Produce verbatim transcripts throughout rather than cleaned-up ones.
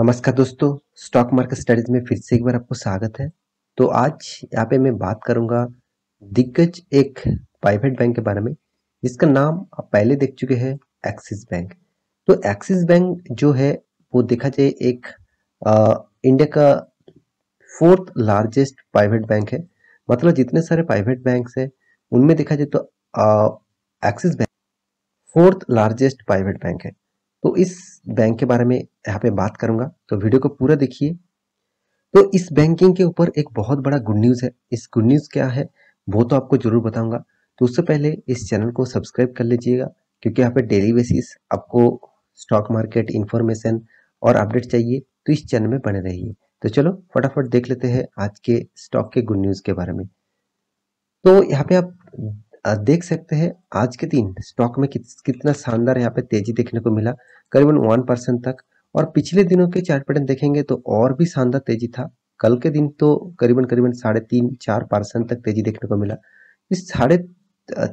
नमस्कार दोस्तों, stock market studies में फिर से एक बार आपको स्वागत है। तो आज यहाँ पे मैं बात करूंगा दिग्गज एक प्राइवेट बैंक के बारे में जिसका नाम आप पहले देख चुके हैं, एक्सिस बैंक। तो एक्सिस बैंक जो है वो देखा जाए एक आ, इंडिया का फोर्थ लार्जेस्ट प्राइवेट बैंक है। मतलब जितने सारे प्राइवेट बैंक है उनमें देखा जाए तो Axis bank fourth largest private bank है। तो इस बैंक के बारे में यहाँ पे बात करूंगा, तो वीडियो को पूरा देखिए। तो इस बैंकिंग के ऊपर एक बहुत बड़ा गुड न्यूज़ है। इस गुड न्यूज़ क्या है वो तो आपको जरूर बताऊंगा। तो उससे पहले इस चैनल को सब्सक्राइब कर लीजिएगा, क्योंकि यहाँ पे डेली बेसिस आपको स्टॉक मार्केट इन्फॉर्मेशन और अपडेट चाहिए तो इस चैनल में बने रहिए। तो चलो फटाफट देख लेते हैं आज के स्टॉक के गुड न्यूज़ के बारे में। तो यहाँ पे आप देख सकते हैं आज के दिन स्टॉक में कित, कितना शानदार यहाँ पे तेजी देखने को मिला, करीबन वन परसेंट तक। और पिछले दिनों के चार्ट पैटर्न देखेंगे तो और भी शानदार तेजी था। कल के दिन तो करीबन करीबन साढ़े तीन चार परसेंट तक तेजी देखने को मिला। इस साढ़े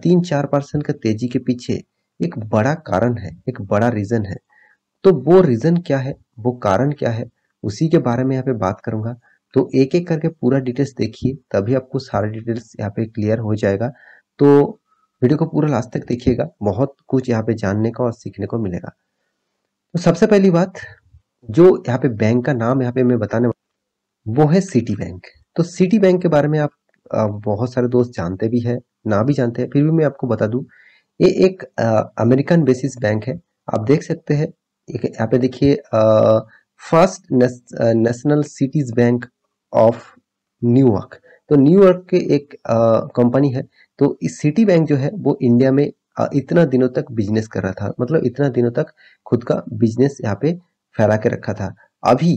तीन चार परसेंट का तेजी के पीछे एक बड़ा कारण है, एक बड़ा रीजन है। तो वो रीजन क्या है, वो कारण क्या है, उसी के बारे में यहाँ पे बात करूंगा। तो एक एक करके पूरा डिटेल्स देखिए, तभी आपको सारा डिटेल्स यहाँ पे क्लियर हो जाएगा। तो वीडियो को पूरा लास्ट तक देखिएगा, बहुत कुछ यहाँ पे जानने का और सीखने को मिलेगा। तो सबसे पहली बात, जो यहाँ पे बैंक का नाम यहाँ पे मैं बताने वो है सिटी बैंक। तो सिटी बैंक के बारे में आप आ, बहुत सारे दोस्त जानते भी हैं, ना भी जानते हैं, फिर भी मैं आपको बता दूं, ये एक आ, अमेरिकन बेसिस बैंक है। आप देख सकते हैं यहाँ पे देखिए, first national cities bank of New York. तो न्यूयॉर्क के एक कंपनी है। तो इस सिटी बैंक जो है वो इंडिया में इतना दिनों तक बिजनेस कर रहा था, मतलब इतना दिनों तक खुद का बिजनेस यहाँ पे फैला के रखा था। अभी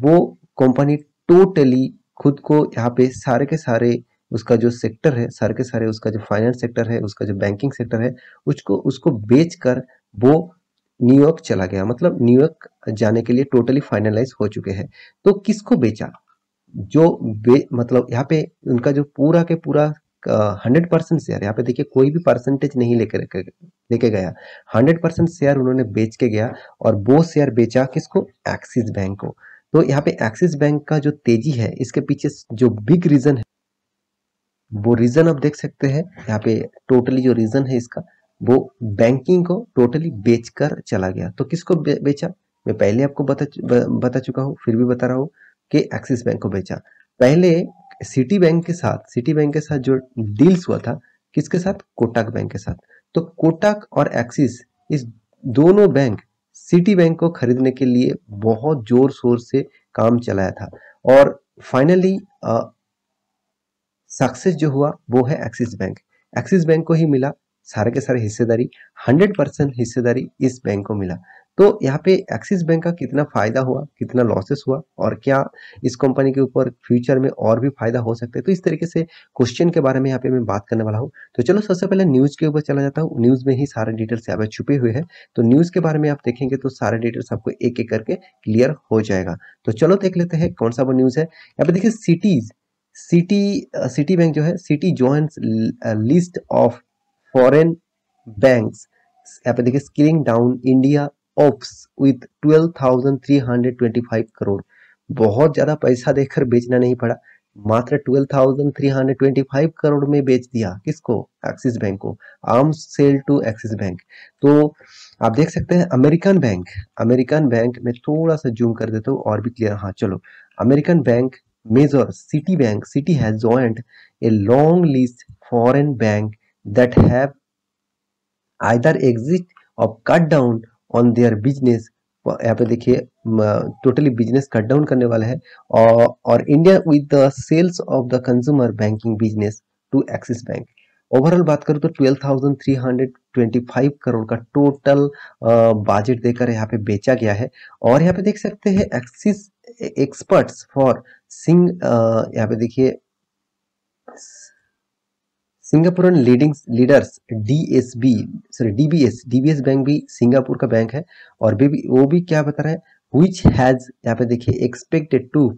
वो कंपनी टोटली खुद को यहाँ पे सारे के सारे उसका जो सेक्टर है, सारे के सारे उसका जो फाइनेंस सेक्टर है, उसका जो बैंकिंग सेक्टर है, उसको उसको बेच कर वो न्यूयॉर्क चला गया। मतलब न्यूयॉर्क जाने के लिए टोटली फाइनलाइज हो चुके हैं। तो किसको बेचा, जो बे, मतलब यहाँ पे उनका जो पूरा के पूरा हंड्रेड परसेंट शेयर, यहाँ पे देखिए कोई भी परसेंटेज नहीं लेकर लेके गया, हंड्रेड परसेंट शेयर उन्होंने बेच के गया। और वो शेयर बेचा किसको, एक्सिस बैंक को। तो यहाँ पे एक्सिस बैंक का जो तेजी है इसके पीछे जो बिग रीजन है, वो रीजन आप देख सकते हैं यहाँ पे टोटली जो रीजन है इसका, वो बैंकिंग को टोटली बेचकर चला गया। तो किसको बे, बेचा, मैं पहले आपको बता बता चुका हूँ, फिर भी बता रहा हूँ कि एक्सिस बैंक को बेचा। पहले सिटी बैंक के साथ सिटी बैंक के साथ जो डील्स हुआ था, किसके साथ, कोटक बैंक के साथ। तो कोटक और एक्सिस, इस दोनों बैंक सिटी बैंक को खरीदने के लिए बहुत जोर शोर से काम चलाया था। और फाइनली सक्सेस जो हुआ वो है एक्सिस बैंक। एक्सिस बैंक को ही मिला सारे के सारे हिस्सेदारी, हंड्रेड परसेंट हिस्सेदारी इस बैंक को मिला। तो यहाँ पे एक्सिस बैंक का कितना फायदा हुआ, कितना लॉसेस हुआ, और क्या इस कंपनी के ऊपर फ्यूचर में और भी फायदा हो सकता है, तो इस तरीके से क्वेश्चन के बारे में यहाँ पे मैं बात करने वाला हूँ। तो चलो सबसे पहले न्यूज़ के ऊपर चला जाता हूँ। न्यूज़ में ही सारे डिटेल्स यहाँ पे छुपे हुए हैं। तो न्यूज़ के बारे में आप देखेंगे तो सारे डिटेल्स आपको एक एक करके क्लियर हो जाएगा। तो चलो देख लेते हैं कौन सा वो न्यूज़ है। यहाँ पे देखिए, सिटीज सिटी सिटी बैंक जो है, Citi joins list of foreign banks. यहाँ पे देखिए, scaling down India ops with twelve thousand three hundred twenty five crore. बहुत ज्यादा पैसा देकर बेचना नहीं पड़ा, मात्र twelve thousand three hundred twenty five crore में बेच दिया किसको, एक्सिस बैंक को। Arms sale to Axis bank. तो आप देख सकते हैं अमेरिकन बैंक, अमेरिकन बैंक में थोड़ा सा जूम कर देता हूँ और भी क्लियर। हाँ चलो, American bank major Citi bank, Citi has joined a long list foreign bank that have either exit or cut down on their business. यहाँ पे देखिए टोटली बिजनेस कट डाउन करने वाला है। और और India with the sales of the consumer banking business to Axis bank. Overall बात करूँ तो twelve thousand three hundred twenty five crore का टोटल बजट देकर यहाँ पे बेचा गया है। और यहाँ पे देख सकते हैं एक्सिस एक्सपर्ट्स फॉर सिंग, यहाँ पे देखिए Singapore leading leaders DSB sorry DBS DBS bank भी सिंगापुर का बैंक है। और भी, वो भी क्या बता रहा है, व्हिच हैज यहाँ पे देखिए expected to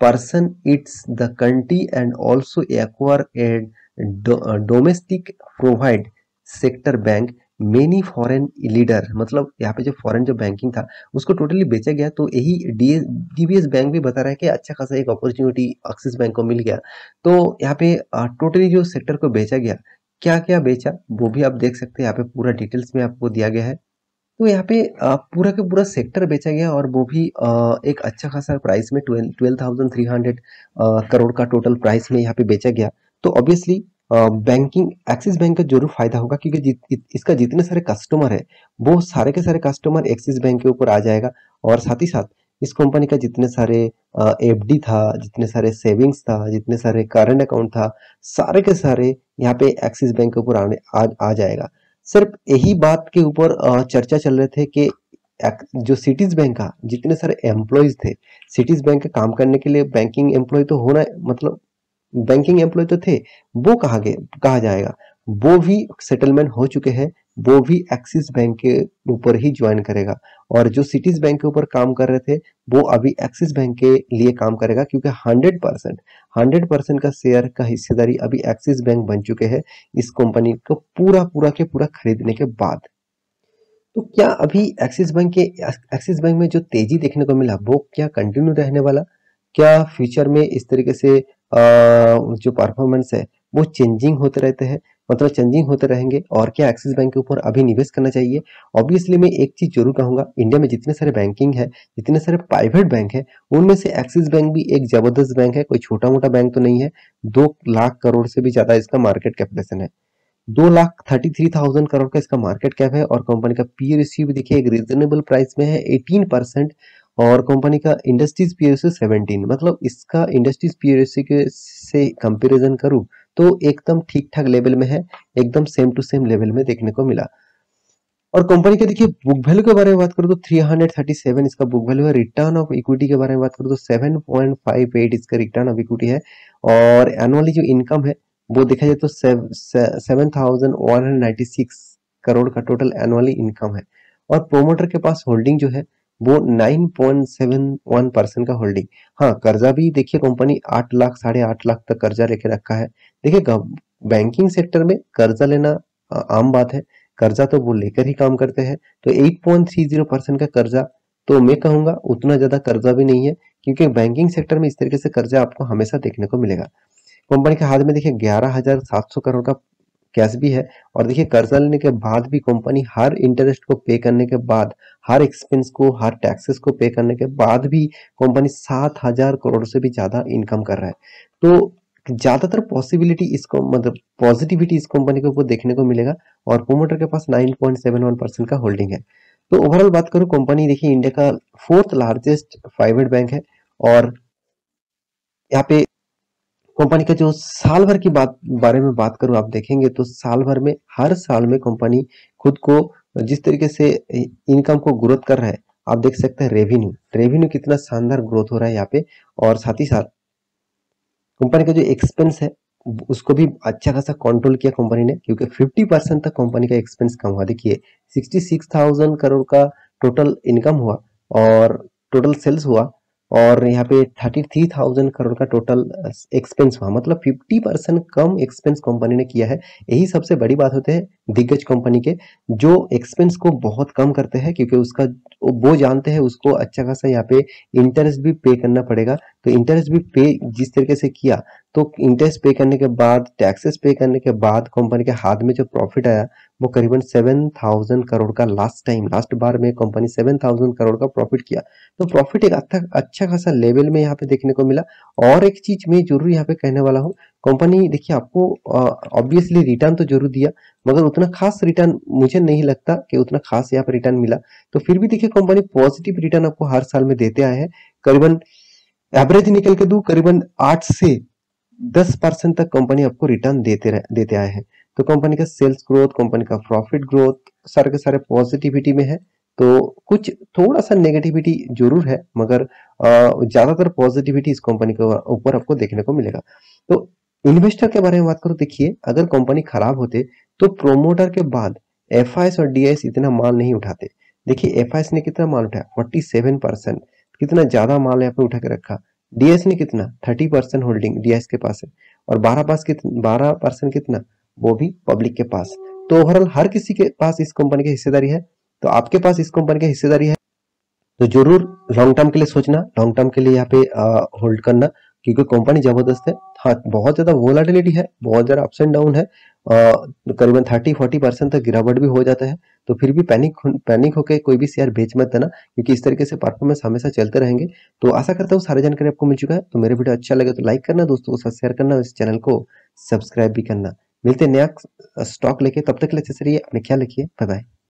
person it's the country and also acquire a domestic provide sector bank many foreign leader, मतलब यहाँ पे जो फॉरेन जो बैंकिंग था उसको टोटली बेचा गया। तो यही डीबीएस बैंक भी बता रहा है कि अच्छा खासा एक अपॉर्चुनिटी एक्सिस बैंक को मिल गया। तो यहाँ पे टोटली जो सेक्टर को बेचा गया, क्या क्या बेचा वो भी आप देख सकते हैं, यहाँ पे पूरा डिटेल्स में आपको दिया गया है। तो यहाँ पे पूरा के पूरा सेक्टर बेचा गया और वो भी एक अच्छा खासा प्राइस में twelve thousand three hundred crore का टोटल प्राइस में यहाँ पे बेचा गया। तो ऑब्वियसली बैंकिंग एक्सिस बैंक का जरूर फायदा होगा, क्योंकि जित, इसका जितने सारे कस्टमर है वो सारे के सारे कस्टमर एक्सिस बैंक के ऊपर आ जाएगा। और साथ ही साथ इस कंपनी का जितने सारे एफडी था, जितने सारे सेविंग्स था, जितने सारे करंट अकाउंट था, सारे के सारे यहाँ पे एक्सिस बैंक के ऊपर आने आ, आ जाएगा। सिर्फ यही बात के ऊपर चर्चा चल रहे थे कि जो सिटीज बैंक का जितने सारे एम्प्लॉयज थे, सिटीज बैंक के काम करने के लिए बैंकिंग एम्प्लॉय तो होना, मतलब बैंकिंग एम्प्लॉय तो थे, वो कहा गए कहा जाएगा वो भी सेटलमेंट हो चुके हैं, वो भी एक्सिस बैंक के ऊपर ही ज्वाइन करेगा। और जो सिटीज बैंक के ऊपर काम कर रहे थे वो अभी एक्सिस बैंक के लिए काम करेगा, क्योंकि हंड्रेड परसेंट हंड्रेड परसेंट का शेयर का हिस्सेदारी अभी एक्सिस बैंक बन चुके हैं इस कंपनी को पूरा पूरा के पूरा खरीदने के बाद। तो क्या अभी एक्सिस बैंक के एक्सिस बैंक में जो तेजी देखने को मिला वो क्या कंटिन्यू रहने वाला, क्या फ्यूचर में इस तरीके से जो परफॉर्मेंस है वो चेंजिंग होते रहते हैं, मतलब चेंजिंग होते रहेंगे, और क्या एक्सिस बैंक के ऊपर अभी निवेश करना चाहिए? ऑब्वियसली मैं एक चीज जरूर कहूंगा, इंडिया में जितने सारे बैंकिंग है, जितने सारे प्राइवेट बैंक है, उनमें से एक्सिस बैंक भी एक जबरदस्त बैंक है, कोई छोटा मोटा बैंक तो नहीं है। दो लाख करोड़ से भी ज्यादा इसका मार्केट कैपिटलाइजेशन है, दो lakh thirty three thousand crore का इसका मार्केट कैप है। और कंपनी का पी रेशियो भी देखिए एक रीजनेबल प्राइस में है एटीन परसेंट, और कंपनी का इंडस्ट्रीज पी रेशियो सेवेंटीन, मतलब इसका इंडस्ट्रीज पी रेशियो के से कंपेरिजन करूं तो एकदम ठीक ठाक लेवल में है, एकदम सेम टू सेम लेवल में देखने को मिला। और कंपनी के देखिए बुक वैल्यू के बारे में बात करो तो थ्री हंड्रेड थर्टी सेवन इसका बुक वैल्यू है। रिटर्न ऑफ इक्विटी के बारे में बात करो तो सेवन पॉइंट फाइव एट इसका रिटर्न ऑफ इक्विटी है। और एनुअली जो इनकम है वो देखा जाए तो seven thousand one hundred ninety six crore का टोटल एनुअली इनकम है। और प्रोमोटर के पास होल्डिंग जो है वो nine point seven one percent का होल्डिंग। हाँ, कर्जा भी देखिए कंपनी आठ लाख साढ़े आठ लाख तक कर्जा लेके रखा है। देखिए बैंकिंग सेक्टर में कर्जा लेना आम बात है, कर्जा तो वो लेकर ही काम करते हैं। तो eight point three zero percent का कर्जा, तो मैं कहूंगा उतना ज्यादा कर्जा भी नहीं है, क्योंकि बैंकिंग सेक्टर में इस तरीके से कर्जा आपको हमेशा देखने को मिलेगा। कंपनी के हाथ में देखिए ग्यारह हजार सात सौ करोड़ का कैश भी है। और देखिए कर्जा लेने के बाद भी कंपनी हर इंटरेस्ट को पे करने के बाद, हर एक्सपेंस को, हर टैक्सेस को पे करने के बाद भी कंपनी सात हजार करोड़ से भी ज्यादा इनकम कर रहा है। तो ज्यादातर पॉसिबिलिटी इसको, मतलब पॉजिटिविटी इस कंपनी के ऊपर देखने को मिलेगा। और प्रोमोटर के पास nine point seven one percent का होल्डिंग है। तो ओवरऑल बात करूं, कंपनी देखिए इंडिया का फोर्थ लार्जेस्ट प्राइवेट बैंक है। और यहाँ पे कंपनी का जो साल भर की बात बारे में बात करूं, आप देखेंगे तो साल भर में, हर साल में कंपनी खुद को जिस तरीके से इनकम को ग्रोथ कर रहा है आप देख सकते हैं। रेवेन्यू रेवेन्यू कितना शानदार ग्रोथ हो रहा है यहाँ पे। और साथ ही साथ कंपनी का जो एक्सपेंस है उसको भी अच्छा खासा कंट्रोल किया कंपनी ने, क्योंकि फिफ्टी परसेंट तक कंपनी का एक्सपेंस कम हुआ। देखिए सिक्सटी सिक्स थाउजेंड करोड़ का टोटल इनकम हुआ और टोटल सेल्स हुआ, और यहाँ पे थर्टी थ्री थाउजेंड करोड़ का टोटल एक्सपेंस हुआ, मतलब फिफ्टी परसेंट कम एक्सपेंस कंपनी ने किया है। यही सबसे बड़ी बात होते हैं दिग्गज कंपनी के, जो एक्सपेंस को बहुत कम करते हैं, क्योंकि उसका वो जानते हैं उसको अच्छा खासा यहाँ पे इंटरेस्ट भी पे करना पड़ेगा। तो इंटरेस्ट भी पे जिस तरीके से किया, तो इंटरेस्ट पे करने के बाद, टैक्सेस पे करने के बाद कंपनी के हाथ में जो प्रॉफिट आया वो करीबन सेवन थाउजेंड करोड़ का, लास्ट टाइम लास्ट बार में कंपनी सेवन थाउजेंड करोड़ का प्रॉफिट किया। तो प्रॉफिट एक अच्छा अच्छा खासा लेवल में यहाँ पे देखने को मिला। और एक चीज मैं जरूर यहाँ पे कहने वाला हूँ, कंपनी देखिए आपको ऑब्वियसली रिटर्न तो जरूर दिया, मगर उतना खास रिटर्न मुझे नहीं लगता कि उतना खास यहाँ पे रिटर्न मिला। तो फिर भी देखिए कंपनी पॉजिटिव रिटर्न आपको हर साल में देते आए हैं। करीबन एवरेज निकल के दू करीबन आठ से दस परसेंट तक कंपनी आपको रिटर्न देते रह, देते आए हैं। तो कंपनी का सेल्स ग्रोथ, कंपनी का प्रॉफिट ग्रोथ सारे के सारे पॉजिटिविटी में है। तो कुछ थोड़ा सा नेगेटिविटी जरूर है, मगर ज्यादातर पॉजिटिविटी इस कंपनी के ऊपर आपको देखने को मिलेगा। तो इन्वेस्टर के बारे में बात करो, देखिए अगर कंपनी खराब होते तो प्रोमोटर के बाद एफआईएस और डीआईएस इतना माल नहीं उठाते। देखिए एफआईएस ने कितना माल उठाया, फोर्टी सेवन परसेंट, कितना ज्यादा माल यहाँ पे उठा के रखा। डीआईएस ने कितना, थर्टी परसेंट होल्डिंग डीआईएस के पास है, और बारह परसेंट कितना वो भी पब्लिक के पास। तो ओवरऑल हर किसी के पास इस कंपनी की हिस्सेदारी है। तो आपके पास इस कंपनी की हिस्सेदारी है तो जरूर लॉन्ग टर्म के लिए सोचना, लॉन्ग टर्म के लिए यहाँ पे होल्ड करना, क्योंकि कंपनी जबरदस्त है। हाँ, बहुत ज्यादा वोलेटिलिटी है, बहुत ज्यादा अप्स एंड डाउन है, करीबन तीस चालीस परसेंट तक गिरावट भी हो जाता है। तो फिर भी पैनिक पैनिक होकर कोई भी शेयर बेच मत देना, क्योंकि इस तरीके से परफॉर्मेंस हमेशा चलते रहेंगे। तो आशा करता हूँ सारी जानकारी आपको मिल चुका है। तो मेरे वीडियो अच्छा लगे तो लाइक करना, दोस्तों के साथ शेयर करना, इस चैनल को सब्सक्राइब भी करना। मिलते हैं नया स्टॉक लेके, तब तक के लिए अच्छे से रहिए, अपने ख्याल रखिए, बाय बाय।